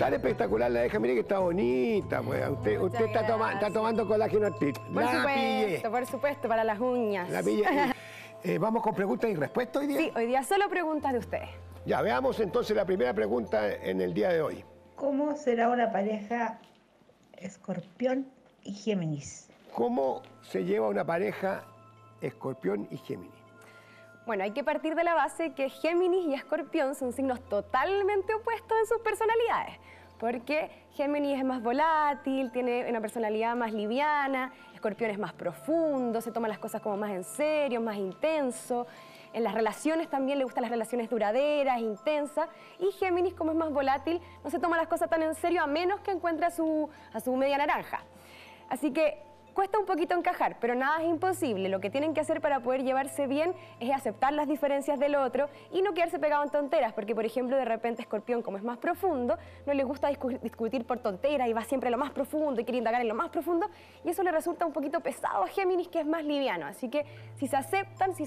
Tan espectacular la deja, mire que está bonita, pues. Usted está tomando colágeno artístico. Por supuesto, para las uñas. La pilla. Vamos con preguntas y respuestas hoy día. Sí, hoy día solo preguntas de ustedes. Ya, veamos entonces la primera pregunta en el día de hoy. ¿Cómo será una pareja Escorpión y Géminis? ¿Cómo se lleva una pareja Escorpión y Géminis? Bueno, hay que partir de la base que Géminis y Escorpión son signos totalmente opuestos en sus personalidades, porque Géminis es más volátil, tiene una personalidad más liviana, Escorpión es más profundo, se toma las cosas como más en serio, más intenso. En las relaciones también le gustan las relaciones duraderas, intensas. Y Géminis, como es más volátil, no se toma las cosas tan en serio a menos que encuentre a su media naranja. Así que cuesta un poquito encajar, pero nada es imposible. Lo que tienen que hacer para poder llevarse bien es aceptar las diferencias del otro y no quedarse pegado en tonteras, porque, por ejemplo, de repente Escorpión, como es más profundo, no le gusta discutir por tonteras y va siempre a lo más profundo y quiere indagar en lo más profundo, y eso le resulta un poquito pesado a Géminis, que es más liviano. Así que si se aceptan, si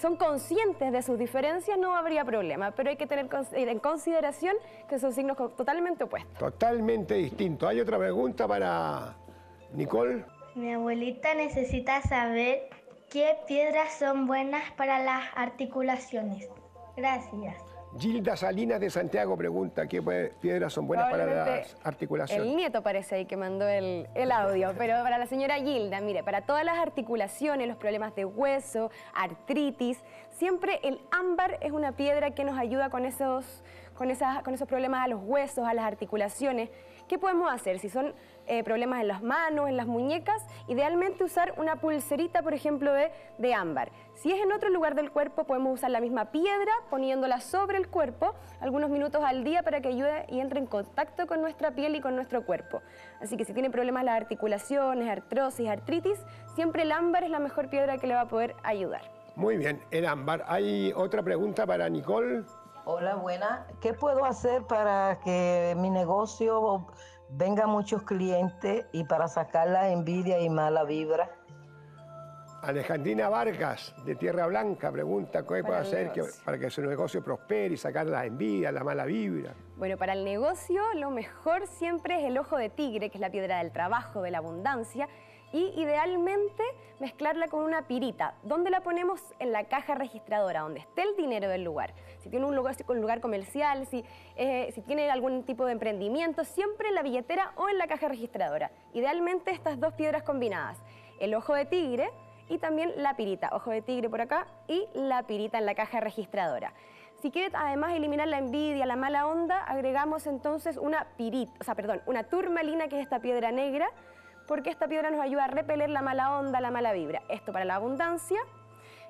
son conscientes de sus diferencias, no habría problema, pero hay que tener en consideración que son signos totalmente opuestos. Totalmente distintos. ¿Hay otra pregunta para Nicole? Mi abuelita necesita saber qué piedras son buenas para las articulaciones. Gracias. Gilda Salinas de Santiago pregunta qué piedras son buenas para las articulaciones. El nieto parece ahí que mandó el audio, pero para la señora Gilda, mire, para todas las articulaciones, los problemas de hueso, artritis, siempre el ámbar es una piedra que nos ayuda con esos problemas a los huesos, a las articulaciones. ¿Qué podemos hacer? Si son problemas en las manos, en las muñecas, idealmente usar una pulserita, por ejemplo, de ámbar. Si es en otro lugar del cuerpo, podemos usar la misma piedra, poniéndola sobre el cuerpo, algunos minutos al día, para que ayude y entre en contacto con nuestra piel y con nuestro cuerpo. Así que si tiene problemas las articulaciones, artrosis, artritis, siempre el ámbar es la mejor piedra que le va a poder ayudar. Muy bien, el ámbar. ¿Hay otra pregunta para Nicole? Hola, buena. ¿Qué puedo hacer para que mi negocio venga muchos clientes y para sacar la envidia y mala vibra? Alejandrina Vargas, de Tierra Blanca, pregunta qué puede hacer para que su negocio prospere y sacar la envidia, la mala vibra. Bueno, para el negocio lo mejor siempre es el ojo de tigre, que es la piedra del trabajo, de la abundancia, y idealmente mezclarla con una pirita. ¿Dónde la ponemos? En la caja registradora, donde esté el dinero del lugar. Si tiene un lugar comercial, si tiene algún tipo de emprendimiento, siempre en la billetera o en la caja registradora. Idealmente estas dos piedras combinadas, el ojo de tigre y también la pirita. Ojo de tigre por acá y la pirita en la caja registradora. Si quiere además eliminar la envidia, la mala onda, agregamos entonces una turmalina, que es esta piedra negra, porque esta piedra nos ayuda a repeler la mala onda, la mala vibra. Esto para la abundancia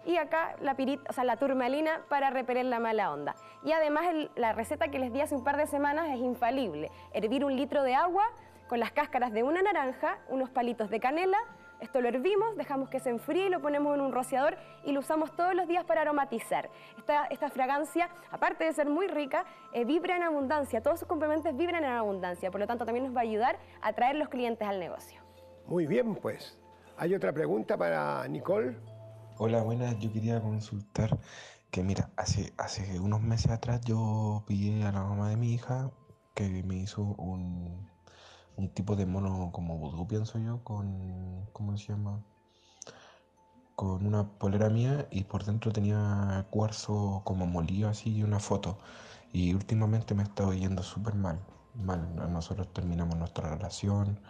y acá la turmalina para repeler la mala onda. Y además la receta que les di hace un par de semanas es infalible. Hervir 1 litro de agua con las cáscaras de una naranja, unos palitos de canela. Esto lo hervimos, dejamos que se enfríe, lo ponemos en un rociador y lo usamos todos los días para aromatizar. Esta fragancia, aparte de ser muy rica, vibra en abundancia. Todos sus componentes vibran en abundancia. Por lo tanto, también nos va a ayudar a atraer los clientes al negocio. Muy bien, pues. ¿Hay otra pregunta para Nicole? Hola, buenas. Yo quería consultar que, mira, hace unos meses atrás yo pillé a la mamá de mi hija que me hizo un tipo de mono como vudú, pienso yo, con... ¿cómo se llama? Con una polera mía, y por dentro tenía cuarzo como molido así y una foto. Y últimamente me he estado yendo súper mal. Nosotros terminamos nuestra relación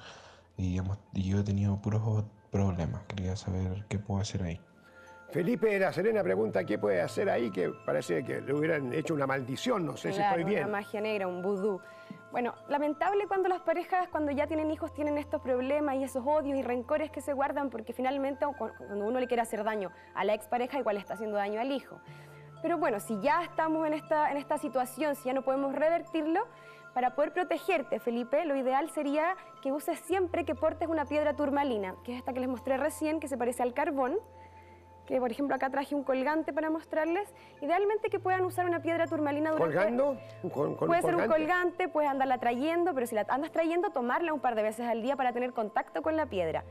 y yo he tenido puros problemas. Quería saber qué puedo hacer ahí. Felipe de La Serena pregunta qué puede hacer ahí, que parece que le hubieran hecho una maldición, no sé si estoy bien. Una magia negra, un vudú. Bueno, lamentable cuando las parejas, cuando ya tienen hijos, tienen estos problemas y esos odios y rencores que se guardan, porque finalmente cuando uno le quiere hacer daño a la expareja, igual está haciendo daño al hijo. Pero bueno, si ya estamos en esta situación, si ya no podemos revertirlo, para poder protegerte, Felipe, lo ideal sería que uses siempre, que portes una piedra turmalina, que es esta que les mostré recién, que se parece al carbón, que por ejemplo acá traje un colgante para mostrarles. Idealmente que puedan usar una piedra turmalina durante... ¿Colgando? Puede ser un colgante, puedes andarla trayendo, pero si la andas trayendo, tomarla un par de veces al día para tener contacto con la piedra.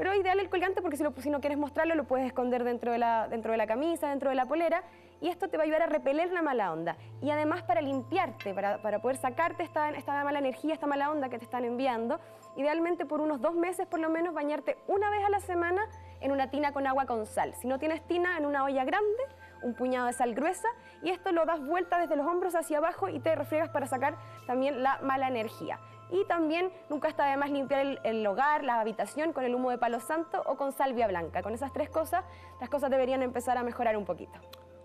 Pero ideal el colgante porque si no quieres mostrarlo lo puedes esconder dentro de la camisa, dentro de la polera. Y esto te va a ayudar a repeler la mala onda. Y además para limpiarte, para poder sacarte esta mala energía, esta mala onda que te están enviando. Idealmente por unos 2 meses por lo menos bañarte una vez a la semana en una tina con agua con sal. Si no tienes tina, en una olla grande, un puñado de sal gruesa. Y esto lo das vuelta desde los hombros hacia abajo y te refriegas para sacar también la mala energía. Y también nunca está de más limpiar el hogar, la habitación con el humo de Palo Santo o con salvia blanca. Con esas 3 cosas, las cosas deberían empezar a mejorar un poquito.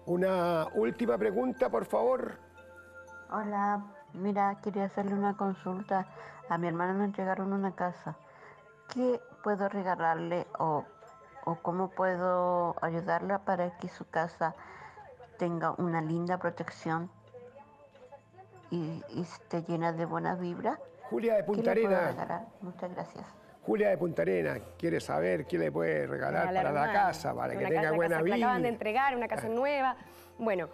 Una última pregunta, por favor. Hola, mira, quería hacerle una consulta. A mi hermana nos llegaron una casa. ¿Qué puedo regalarle o cómo puedo ayudarla para que su casa tenga una linda protección y esté llena de buenas vibras? Julia de Puntarena. Muchas gracias. Julia de Puntarena quiere saber qué le puede regalar para la casa, para que tenga buena vibra. Acaban de entregar una casa nueva. Bueno,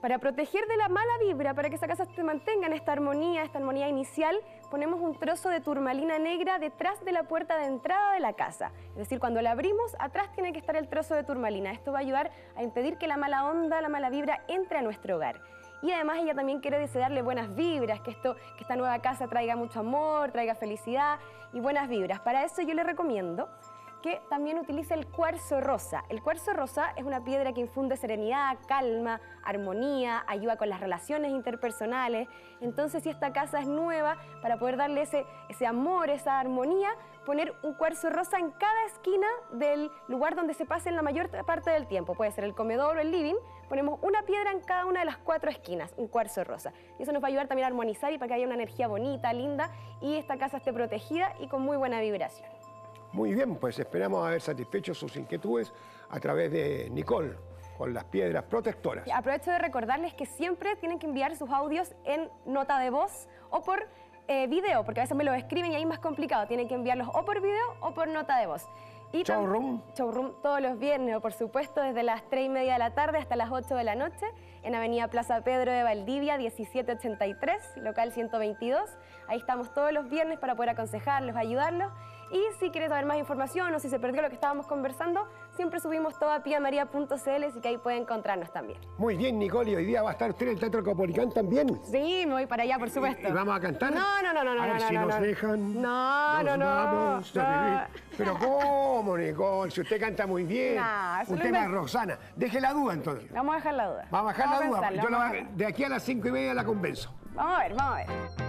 para proteger de la mala vibra, para que esa casa se mantenga en esta armonía inicial, ponemos un trozo de turmalina negra detrás de la puerta de entrada de la casa. Es decir, cuando la abrimos, atrás tiene que estar el trozo de turmalina. Esto va a ayudar a impedir que la mala onda, la mala vibra, entre a nuestro hogar. Y además ella también quiere desearle buenas vibras, que esta nueva casa traiga mucho amor, traiga felicidad y buenas vibras. Para eso yo le recomiendo que también utilice el cuarzo rosa. El cuarzo rosa es una piedra que infunde serenidad, calma, armonía, ayuda con las relaciones interpersonales. Entonces, si esta casa es nueva, para poder darle ese amor, esa armonía, poner un cuarzo rosa en cada esquina del lugar donde se pase en la mayor parte del tiempo. Puede ser el comedor o el living. Ponemos una piedra en cada una de las 4 esquinas, un cuarzo rosa. Y eso nos va a ayudar también a armonizar y para que haya una energía bonita, linda, y esta casa esté protegida y con muy buena vibración. Muy bien, pues esperamos haber satisfecho sus inquietudes a través de Nicole, con las piedras protectoras. Aprovecho de recordarles que siempre tienen que enviar sus audios en nota de voz o por video, porque a veces me los escriben y ahí es más complicado. Tienen que enviarlos o por video o por nota de voz. Y showroom. Showroom todos los viernes, por supuesto, desde las 3:30 de la tarde hasta las 8 de la noche, en Avenida Plaza Pedro de Valdivia, 1783, local 122. Ahí estamos todos los viernes para poder aconsejarlos, ayudarlos. Y si quieres saber más información o si se perdió lo que estábamos conversando, siempre subimos todo a piamaria.cl, así que ahí pueden encontrarnos también. Muy bien, Nicole, hoy día va a estar usted en el Teatro Capolicán también. Sí, me voy para allá, por supuesto. ¿Y vamos a cantar? No. A ver si nos dejan. No. Vamos a vivir. Pero ¿cómo, Nicole? Si usted canta muy bien. Un tema de Rosana. Deje la duda, entonces. Vamos a dejar la duda. Vamos a dejar la duda. Yo de aquí a las 5:30 la convenzo. Vamos a ver.